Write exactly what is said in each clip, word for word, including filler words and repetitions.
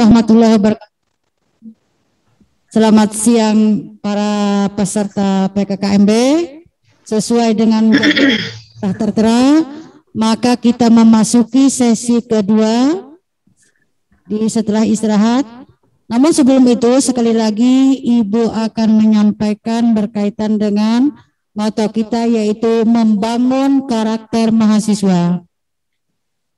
warahmatullahi wabarakatuh. Selamat siang para peserta P K K M B. Sesuai dengan tertera, maka kita memasuki sesi kedua di setelah istirahat. Namun sebelum itu, sekali lagi Ibu akan menyampaikan berkaitan dengan moto kita, yaitu membangun karakter mahasiswa.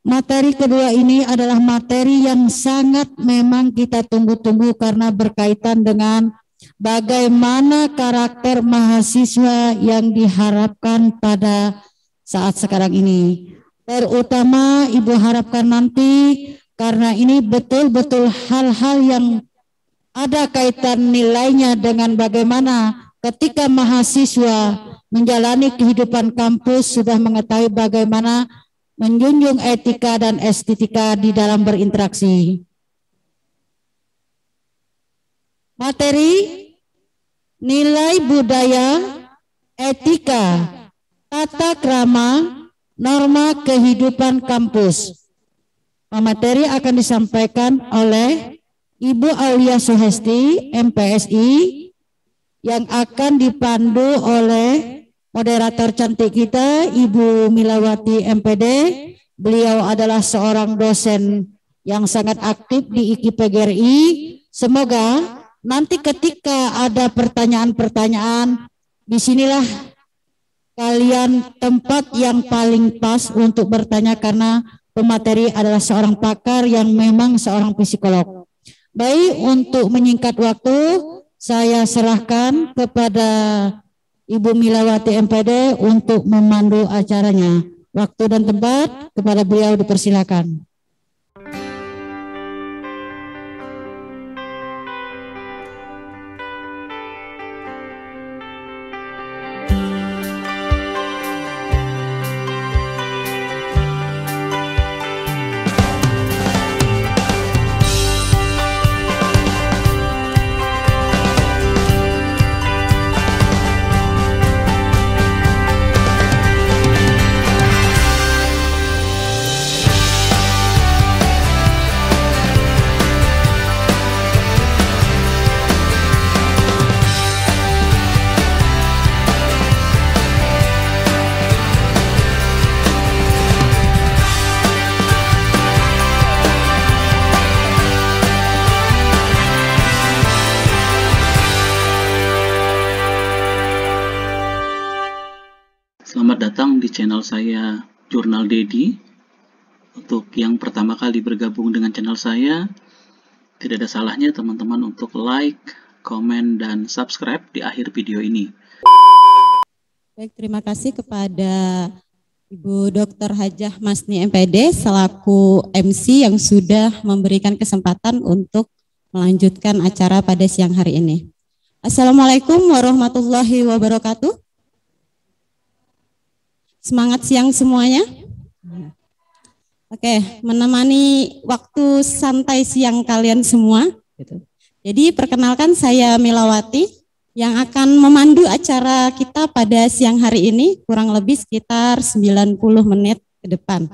Materi kedua ini adalah materi yang sangat memang kita tunggu-tunggu karena berkaitan dengan bagaimana karakter mahasiswa yang diharapkan pada saat sekarang ini. Terutama Ibu harapkan nanti, karena ini betul-betul hal-hal yang ada kaitan nilainya dengan bagaimana ketika mahasiswa menjalani kehidupan kampus sudah mengetahui bagaimana menjunjung etika dan estetika di dalam berinteraksi. Materi, nilai budaya, etika, tata krama, norma kehidupan kampus. Materi akan disampaikan oleh Ibu Aulia Suhesti, M P S I, yang akan dipandu oleh moderator cantik kita, Ibu Milawati, M P D. Beliau adalah seorang dosen yang sangat aktif di I K I P P G R I. Semoga nanti ketika ada pertanyaan-pertanyaan, disinilah kalian tempat yang paling pas untuk bertanya, karena pemateri adalah seorang pakar yang memang seorang psikolog. Baik, untuk menyingkat waktu, saya serahkan kepada Ibu Milawati M P D untuk memandu acaranya. Waktu dan tempat kepada beliau dipersilakan. Channel saya Jurnal Deddy. Untuk yang pertama kali bergabung dengan channel saya, tidak ada salahnya teman-teman untuk like, komen, dan subscribe di akhir video ini. Baik, terima kasih kepada Ibu Doktor Hajah Masni M P D selaku M C yang sudah memberikan kesempatan untuk melanjutkan acara pada siang hari ini. Assalamualaikum warahmatullahi wabarakatuh. Semangat siang semuanya. Oke, menemani waktu santai siang kalian semua. Jadi perkenalkan, saya Milawati yang akan memandu acara kita pada siang hari ini kurang lebih sekitar sembilan puluh menit ke depan.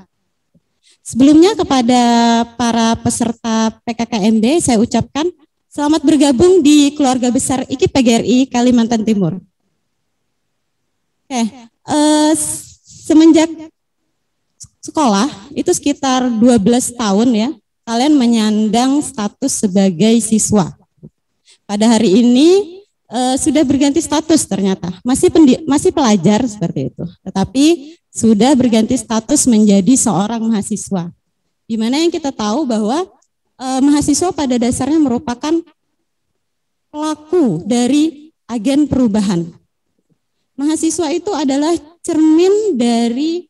Sebelumnya kepada para peserta P K K M B saya ucapkan selamat bergabung di keluarga besar I K I P P G R I Kalimantan Timur. Oke, eh, semenjak sekolah itu sekitar dua belas tahun ya, kalian menyandang status sebagai siswa. Pada hari ini eh, sudah berganti status ternyata, masih pendi masih pelajar seperti itu, tetapi sudah berganti status menjadi seorang mahasiswa. Dimana yang kita tahu bahwa eh, mahasiswa pada dasarnya merupakan pelaku dari agen perubahan. Mahasiswa itu adalah cermin dari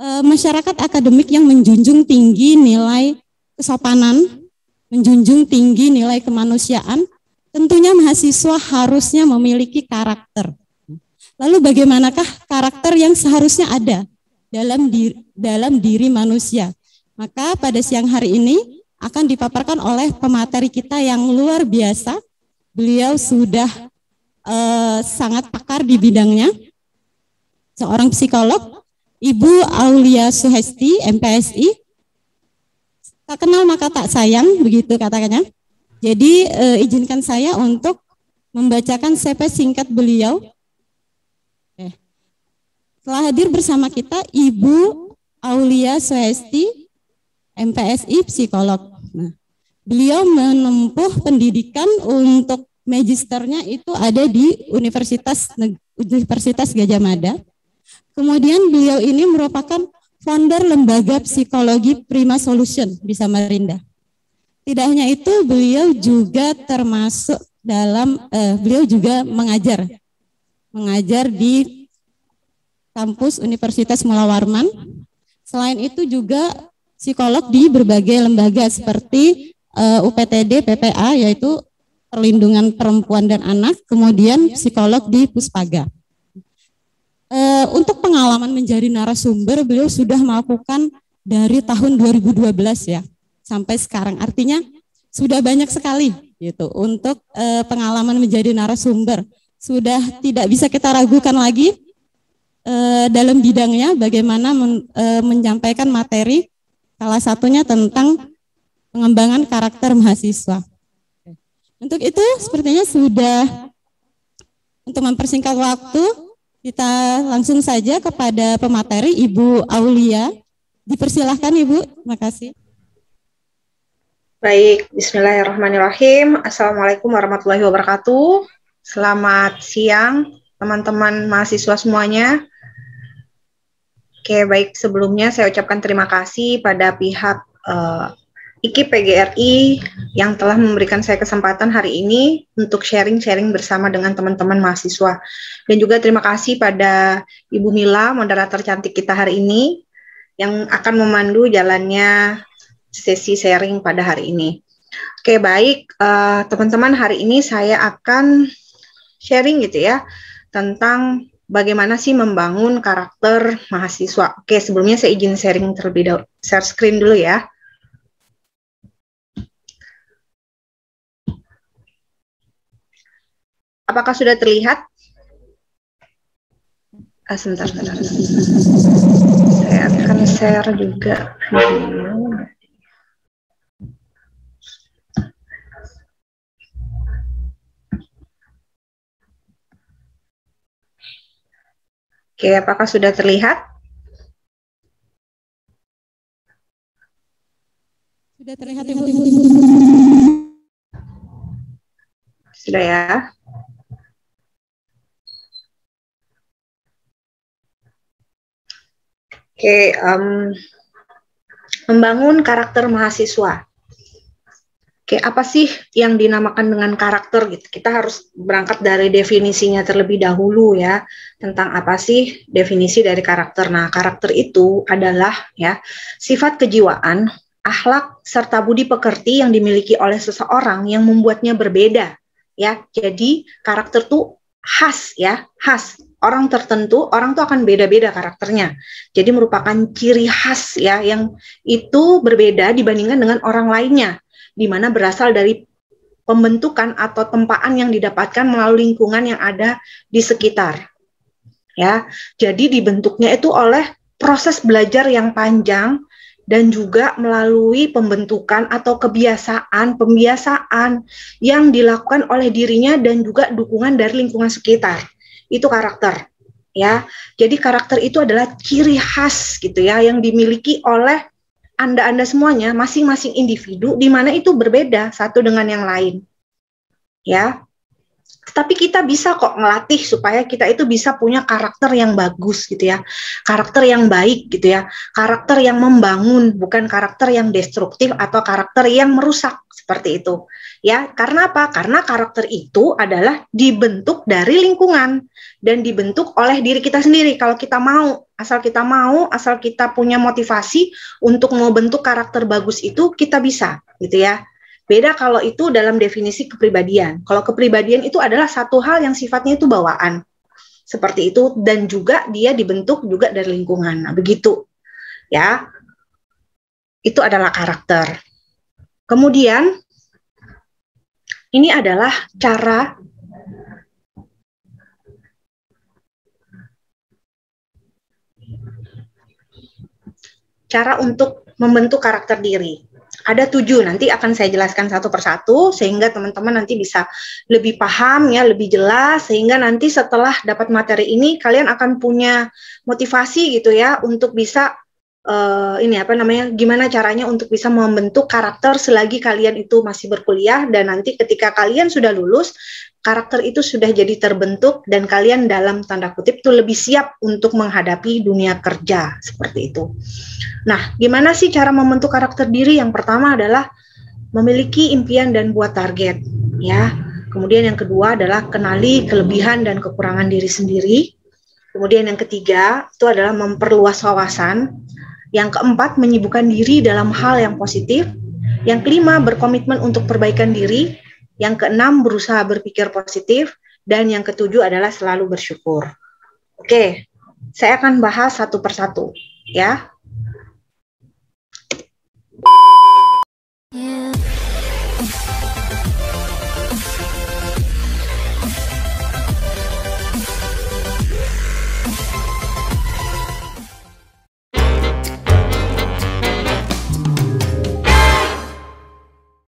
e, masyarakat akademik yang menjunjung tinggi nilai kesopanan, menjunjung tinggi nilai kemanusiaan. Tentunya mahasiswa harusnya memiliki karakter. Lalu bagaimanakah karakter yang seharusnya ada dalam diri, dalam diri manusia? Maka pada siang hari ini akan dipaparkan oleh pemateri kita yang luar biasa. Beliau sudah Uh, sangat pakar di bidangnya, seorang psikolog, Ibu Aulia Suhesti, M P S I. Tak kenal maka tak sayang, begitu katanya. Jadi eh, izinkan saya untuk membacakan C P singkat beliau. Oke. Telah hadir bersama kita Ibu Aulia Suhesti, M P S I psikolog. Nah, beliau menempuh pendidikan untuk magisternya itu ada di Universitas Universitas Gadjah Mada. Kemudian beliau ini merupakan founder lembaga psikologi Prima Solution di Samarinda. Tidak hanya itu, beliau juga termasuk dalam eh, beliau juga mengajar mengajar di kampus Universitas Mulawarman. Selain itu juga psikolog di berbagai lembaga seperti eh, U P T D, P P A yaitu Perlindungan Perempuan dan Anak, kemudian psikolog di Puspaga. Eh, untuk pengalaman menjadi narasumber, beliau sudah melakukan dari tahun dua ribu dua belas ya sampai sekarang, artinya sudah banyak sekali gitu untuk e, pengalaman menjadi narasumber. Sudah tidak bisa kita ragukan lagi e, dalam bidangnya bagaimana men, e, menyampaikan materi, salah satunya tentang pengembangan karakter mahasiswa. Untuk itu sepertinya sudah, untuk mempersingkat waktu kita langsung saja kepada pemateri Ibu Aulia. Dipersilahkan Ibu, terima kasih. Baik, bismillahirrahmanirrahim. Assalamualaikum warahmatullahi wabarakatuh. Selamat siang teman-teman mahasiswa semuanya. Oke, baik, sebelumnya saya ucapkan terima kasih pada pihak uh, I K I P P G R I yang telah memberikan saya kesempatan hari ini untuk sharing-sharing bersama dengan teman-teman mahasiswa. Dan juga terima kasih pada Ibu Mila, moderator cantik kita hari ini, yang akan memandu jalannya sesi sharing pada hari ini. Oke, baik teman-teman, uh, hari ini saya akan sharing gitu ya tentang bagaimana sih membangun karakter mahasiswa. Oke, sebelumnya saya izin sharing terlebih dahulu, share screen dulu ya. Apakah sudah terlihat? Ah, sebentar, sebentar, sebentar. Saya akan share juga video. Oke, apakah sudah terlihat? Sudah terlihat, Ibu. Sudah ya. Oke, um, membangun karakter mahasiswa. Oke, apa sih yang dinamakan dengan karakter gitu? Kita harus berangkat dari definisinya terlebih dahulu ya, tentang apa sih definisi dari karakter. Nah, karakter itu adalah ya sifat kejiwaan, akhlak serta budi pekerti yang dimiliki oleh seseorang yang membuatnya berbeda ya. Jadi karakter tuh khas ya, khas. Orang tertentu, orang tuh akan beda-beda karakternya. Jadi merupakan ciri khas ya yang itu berbeda dibandingkan dengan orang lainnya, di mana berasal dari pembentukan atau tempaan yang didapatkan melalui lingkungan yang ada di sekitar. Ya, jadi dibentuknya itu oleh proses belajar yang panjang dan juga melalui pembentukan atau kebiasaan-pembiasaan yang dilakukan oleh dirinya dan juga dukungan dari lingkungan sekitar. Itu karakter, ya. Jadi karakter itu adalah ciri khas gitu ya yang dimiliki oleh Anda-Anda semuanya, masing-masing individu, di mana itu berbeda satu dengan yang lain. Ya. Tapi kita bisa kok melatih supaya kita itu bisa punya karakter yang bagus gitu ya. Karakter yang baik gitu ya. Karakter yang membangun, bukan karakter yang destruktif atau karakter yang merusak seperti itu. Ya, karena apa? Karena karakter itu adalah dibentuk dari lingkungan dan dibentuk oleh diri kita sendiri kalau kita mau. Asal kita mau, asal kita punya motivasi untuk mau bentuk karakter bagus itu, kita bisa gitu ya. Beda kalau itu dalam definisi kepribadian. Kalau kepribadian itu adalah satu hal yang sifatnya itu bawaan. Seperti itu, dan juga dia dibentuk juga dari lingkungan. Nah, begitu. Ya. Itu adalah karakter. Kemudian ini adalah cara cara untuk membentuk karakter diri. Ada tujuh, nanti akan saya jelaskan satu persatu sehingga teman-teman nanti bisa lebih paham ya, lebih jelas, sehingga nanti setelah dapat materi ini kalian akan punya motivasi gitu ya untuk bisa uh, ini apa namanya, gimana caranya untuk bisa membentuk karakter selagi kalian itu masih berkuliah, dan nanti ketika kalian sudah lulus karakter itu sudah jadi terbentuk dan kalian dalam tanda kutip tuh lebih siap untuk menghadapi dunia kerja, seperti itu. Nah, gimana sih cara membentuk karakter diri? Yang pertama adalah memiliki impian dan buat target, ya. Kemudian yang kedua adalah kenali kelebihan dan kekurangan diri sendiri. Kemudian yang ketiga itu adalah memperluas wawasan. Yang keempat, menyibukkan diri dalam hal yang positif. Yang kelima, berkomitmen untuk perbaikan diri. Yang keenam, berusaha berpikir positif, dan yang ketujuh adalah selalu bersyukur. Oke, saya akan bahas satu persatu, ya. Yeah.